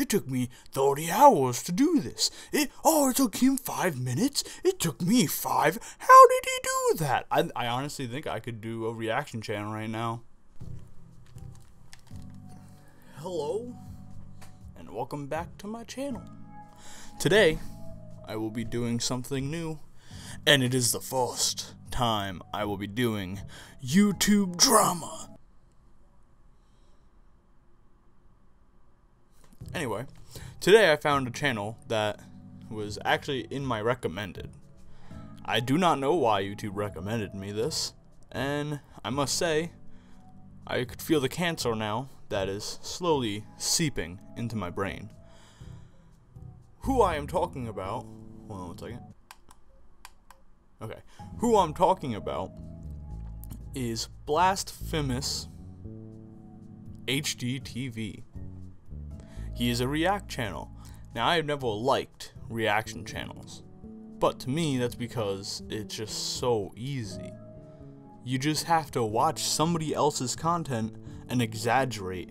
It took me 30 hours to do this. It took him 5 minutes. It took me 5. How did he do that? I honestly think I could do a reaction channel right now. Hello, and welcome back to my channel. Today, I will be doing something new, and it is the first time I will be doing YouTube drama. Anyway, today I found a channel that was actually in my recommended. I do not know why YouTube recommended me this, and I must say, I could feel the cancer now that is slowly seeping into my brain. Who I am talking about, hold on 1 second. Okay, who I'm talking about is BlastphamousHD TV. He is a react channel. Now, I have never liked reaction channels, but to me, that's because it's just so easy. You just have to watch somebody else's content and exaggerate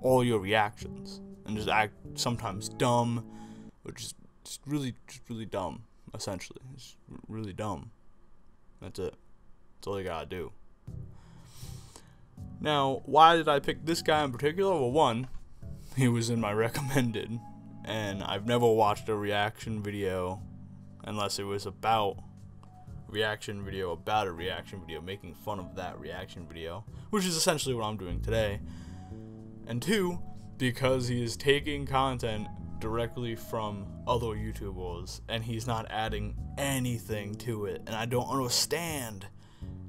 all your reactions, and just act sometimes dumb, which is just really dumb. Essentially, it's really dumb. That's it. That's all you gotta do. Now, why did I pick this guy in particular? Well, one, he was in my recommended, and I've never watched a reaction video unless it was about a reaction video, making fun of that reaction video, which is essentially what I'm doing today. And two, because he is taking content directly from other YouTubers and he's not adding anything to it, and I don't understand.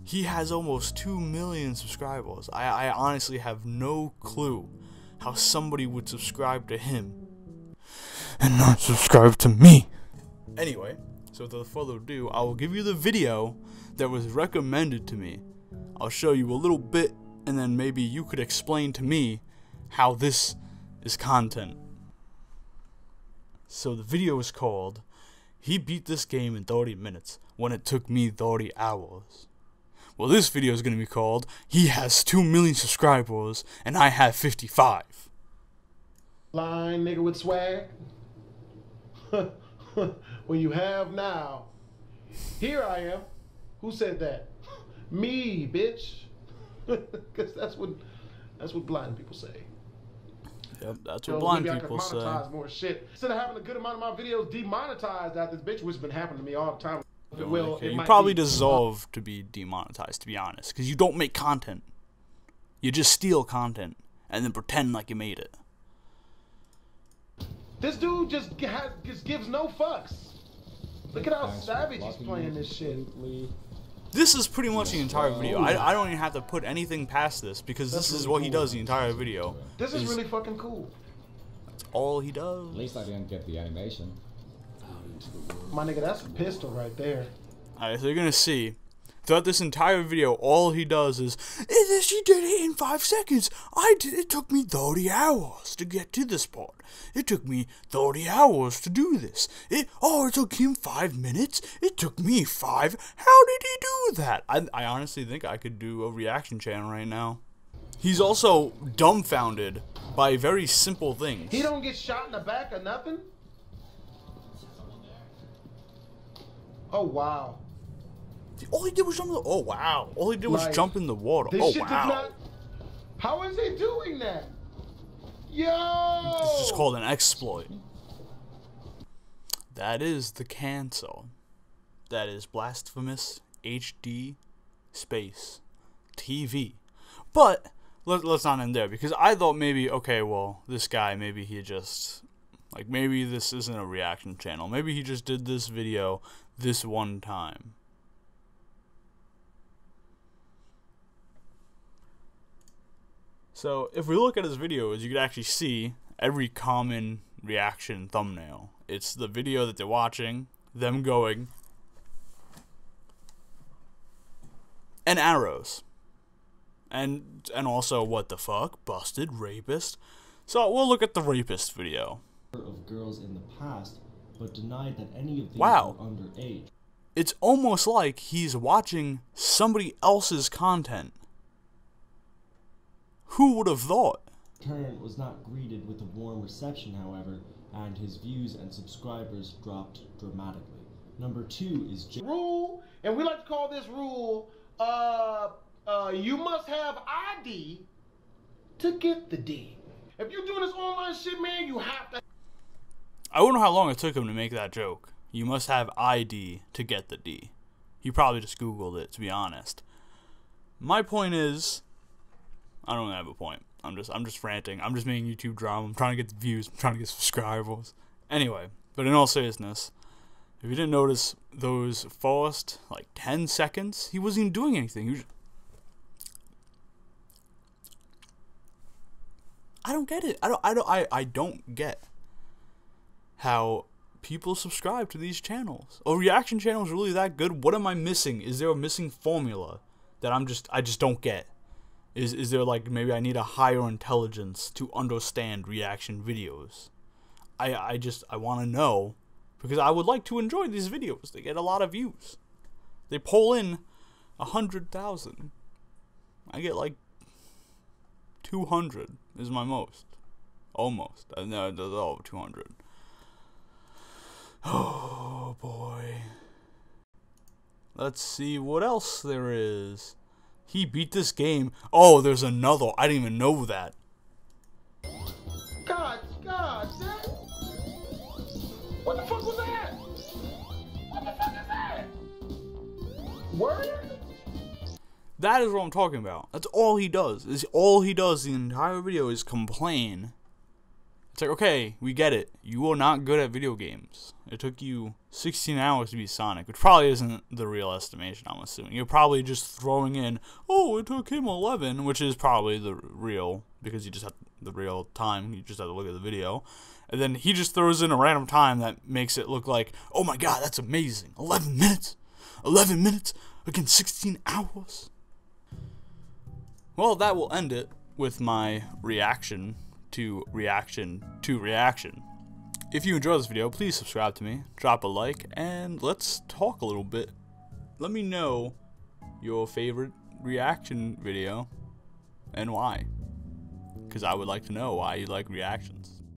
He has almost 2 million subscribers. I honestly have no clue how somebody would subscribe to him and not subscribe to me. Anyway, so without further ado, I will give you the video that was recommended to me. I'll show you a little bit, and then maybe you could explain to me how this is content. So the video is called, "He beat this game in 30 minutes when it took me 30 hours. Well, this video is going to be called, "He has 2 million subscribers and I have 55. Lying nigga with swag. When you have now. Here I am. Who said that? Me, bitch. Because that's what blind people say. Yep, that's what blind people say. Maybe I could monetize more shit. Instead of having a good amount of my videos demonetized out this bitch, which has been happening to me all the time. Well, you probably deserve to be demonetized, to be honest, because you don't make content. You just steal content and then pretend like you made it. This dude just gives no fucks. Look at how savage he's playing this shit. This is pretty much the entire video. I don't even have to put anything past this, because this is what he does the entire video. This is really fucking cool. That's all he does. At least I didn't get the animation. My nigga, that's a pistol right there. Alright, so you're gonna see, throughout this entire video, all he does is, she did it in 5 seconds. It took me 30 hours to get to this part. It took me 30 hours to do this. It took him 5 minutes. It took me 5. How did he do that? I honestly think I could do a reaction channel right now. He's also dumbfounded by very simple things. He don't get shot in the back or nothing? Oh wow! All he did was jump in the. Oh wow! All he did was jump in the water. Oh wow! How is he doing that? Yo! This is called an exploit. That is the cancer. That is BlastphamousHD space TV. But let's not end there, because I thought maybe, okay, well, this guy, maybe he just. Like, maybe this isn't a reaction channel. Maybe he just did this video this one time. So, if we look at his videos, you can actually see every common reaction thumbnail. It's the video that they're watching, them going, and arrows. And also, what the fuck? Busted, rapist. So, we'll look at the rapist video. Of girls in the past, but denied that any of these were underage. It's almost like he's watching somebody else's content. Who would have thought? Current was not greeted with a warm reception, however, and his views and subscribers dropped dramatically. Number 2 is J Rule, and we like to call this rule, you must have ID to get the D. If you're doing this online shit, man, you have to. I don't know how long it took him to make that joke. You must have ID to get the D. He probably just Googled it, to be honest. My point is, I don't have a point. I'm just ranting. I'm just making YouTube drama. I'm trying to get the views. I'm trying to get subscribers. Anyway, but in all seriousness, if you didn't notice those first, like, 10 seconds, he wasn't even doing anything. He was just... I don't get it. I don't get how people subscribe to these channels. Oh, reaction channels really that good? What am I missing? Is there a missing formula that I just don't get? Is there, like, maybe I need a higher intelligence to understand reaction videos? I want to know, because I would like to enjoy these videos. They get a lot of views. They pull in 100,000. I get like 200 is my most. Almost. No, it does all 200. Oh boy. Let's see what else there is. He beat this game. Oh, there's another. I didn't even know that. God, that... What the fuck was that? What the fuck is that? Word? That is what I'm talking about. That's all he does. Is all he does the entire video is complain. It's like, okay, we get it. You are not good at video games. It took you 16 hours to beat Sonic, which probably isn't the real estimation, I'm assuming. You're probably just throwing in, oh, it took him 11, which is probably the real, because you just have the real time. You just have to look at the video. And then he just throws in a random time that makes it look like, oh my god, that's amazing. 11 minutes. 11 minutes against 16 hours. Well, that will end it with my reaction to reaction to reaction. If you enjoyed this video, please subscribe to me, drop a like, and let's talk a little bit. Let me know your favorite reaction video and why, because I would like to know why you like reactions.